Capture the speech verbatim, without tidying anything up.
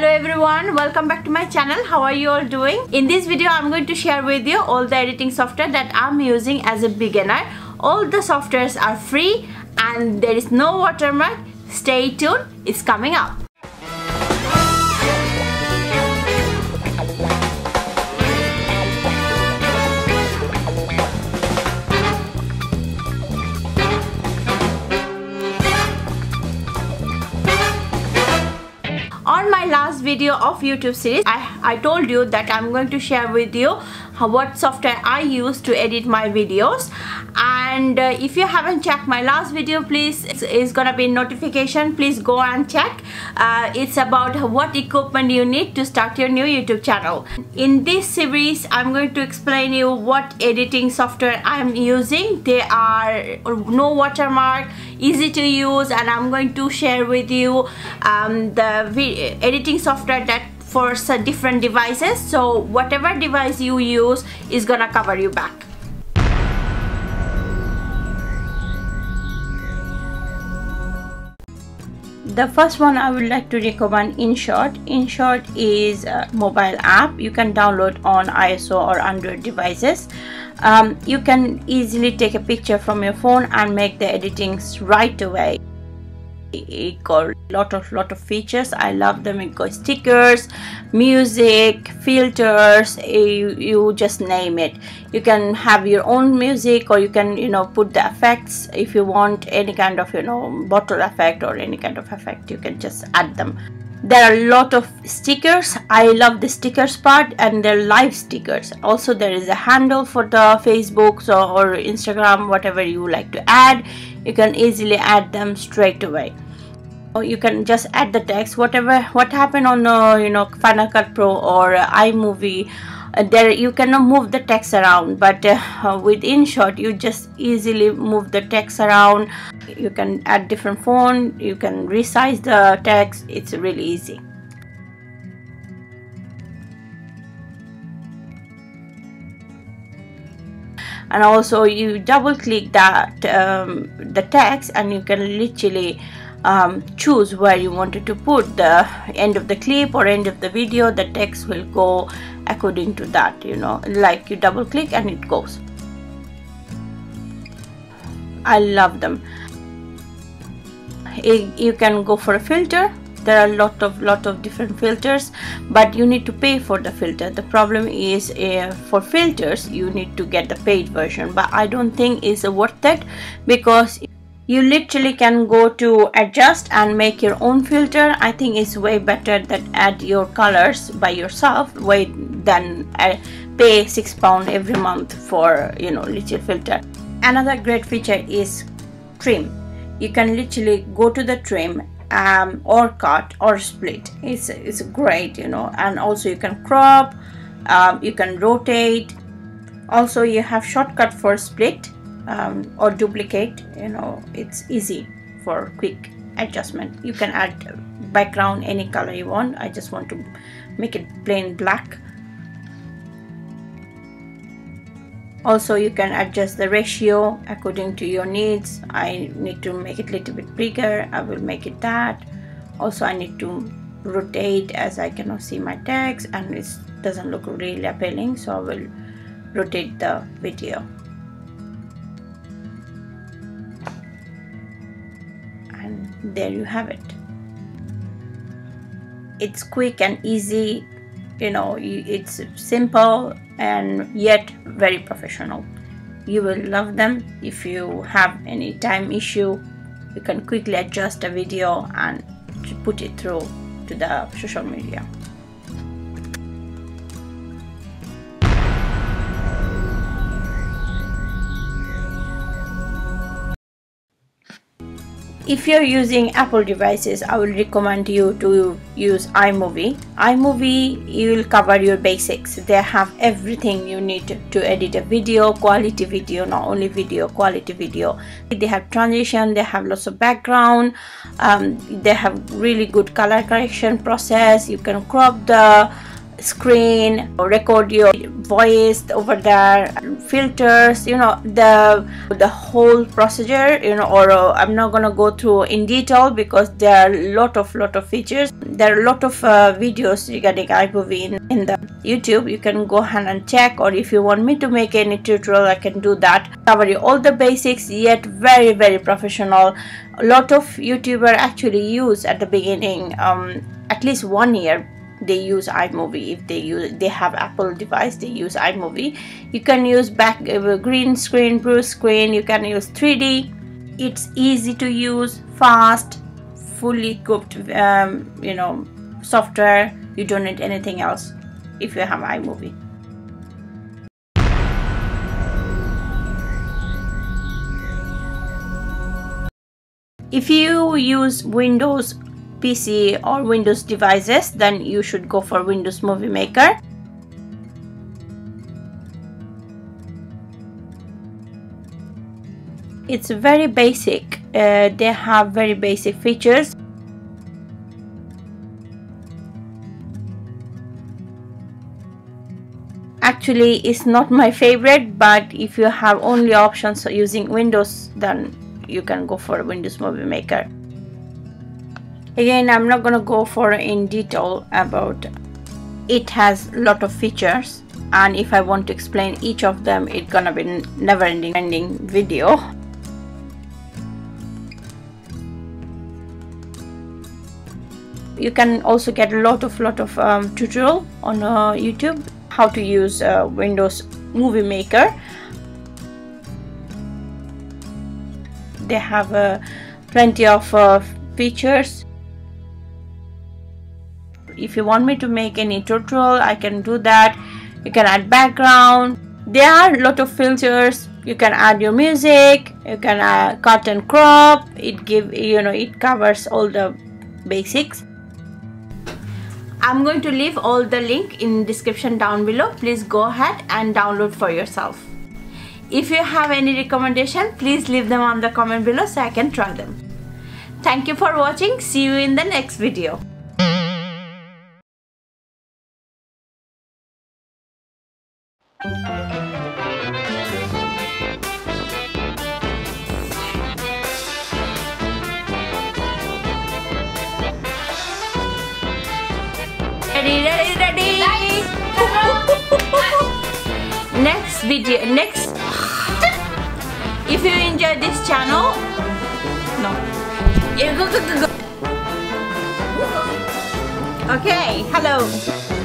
Hello everyone, welcome back to my channel. How are you all doing? In this video I'm going to share with you all the editing software that I'm using as a beginner. All the softwares are free and there is no watermark. Stay tuned, it's coming up. On my last video of YouTube series, I, I told you that I'm going to share with you how, what software I use to edit my videos. And uh, if you haven't checked my last video, please, it's, it's gonna be notification, please go and check. Uh, it's about what equipment you need to start your new YouTube channel. In this series, I'm going to explain you what editing software I'm using. They are no watermark, easy to use, and I'm going to share with you um, the video editing software that for different devices, so whatever device you use is gonna cover you back. The first one I would like to recommend, InShot. InShot is a mobile app you can download on iOS or Android devices. Um, you can easily take a picture from your phone and make the editings right away. It got lot of lot of features. I love them. It got stickers, music, filters, you, you just name it. You can have your own music, or you can, you know, put the effects. If you want any kind of, you know, bottle effect or any kind of effect, you can just add them. There are a lot of stickers. I love the stickers part, and they're live stickers. Also, there is a handle for the Facebook or Instagram, whatever you like to add. You can easily add them straight away, or you can just add the text. Whatever what happened on uh, you know, Final Cut Pro or uh, iMovie, uh, there you cannot move the text around, but uh, with InShot you just easily move the text around. You can add different font, you can resize the text. It's really easy. And also you double click that um, the text, and you can literally um, choose where you wanted to put the end of the clip or end of the video. The text will go according to that, you know, like you double click and it goes. I love them. It, you can go for a filter. There are a lot of lot of different filters, but you need to pay for the filter. The problem is uh, for filters you need to get the paid version, but I don't think it's worth it, because you literally can go to adjust and make your own filter. I think it's way better that add your colors by yourself way than uh, pay six pound every month for, you know, little filter. Another great feature is trim. You can literally go to the trim um or cut or split. It's it's great, you know. And also you can crop, um, you can rotate. Also you have shortcut for split um, or duplicate, you know. It's easy for quick adjustment. You can add background any color you want. I just want to make it plain black. Also you can adjust the ratio according to your needs. I need to make it a little bit bigger, I will make it that. Also I need to rotate, as I cannot see my text and it doesn't look really appealing, so I will rotate the video. And there you have it. It's quick and easy, you know, it's simple and yet very professional. You will love them. If you have any time issue, you can quickly adjust a video and put it through to the social media. If you're using Apple devices, I will recommend you to use iMovie. iMovie you will cover your basics. They have everything you need to edit a video, quality video, not only video, quality video. They have transition, they have lots of background, um, they have really good color correction process. You can crop the screen, record your voice over there, filters, you know, the the whole procedure, you know. Or uh, I'm not gonna go through in detail because there are a lot of lot of features. There are a lot of uh, videos regarding iMovie in, in the YouTube. You can go ahead and check, or if you want me to make any tutorial, I can do that. Cover you all the basics, yet very very professional. A lot of YouTubers actually use at the beginning, um, at least one year they use iMovie. If they use, they have Apple device, they use iMovie. You can use back uh, green screen, blue screen, you can use three D. It's easy to use, fast, fully equipped, um, you know, software. You don't need anything else if you have iMovie. If you use Windows P C or Windows devices, then you should go for Windows Movie Maker. It's very basic. Uh, they have very basic features. Actually, it's not my favorite, but if you have only options using Windows, then you can go for Windows Movie Maker. Again, I'm not gonna go for in detail about it. Has a lot of features, and if I want to explain each of them, it's gonna be never ending ending video. You can also get a lot of lot of um, tutorial on uh, YouTube, how to use uh, Windows Movie Maker. They have uh, plenty of uh, features. If you want me to make any tutorial, I can do that. You can add background. There are a lot of filters. You can add your music. You can uh, cut and crop. It give you know it covers all the basics. I'm going to leave all the link in description down below. Please go ahead and download for yourself. If you have any recommendation, please leave them on the comment below so I can try them. Thank you for watching. See you in the next video. Ready, ready, ready! Next video, next. If you enjoy this channel, no. Okay, hello.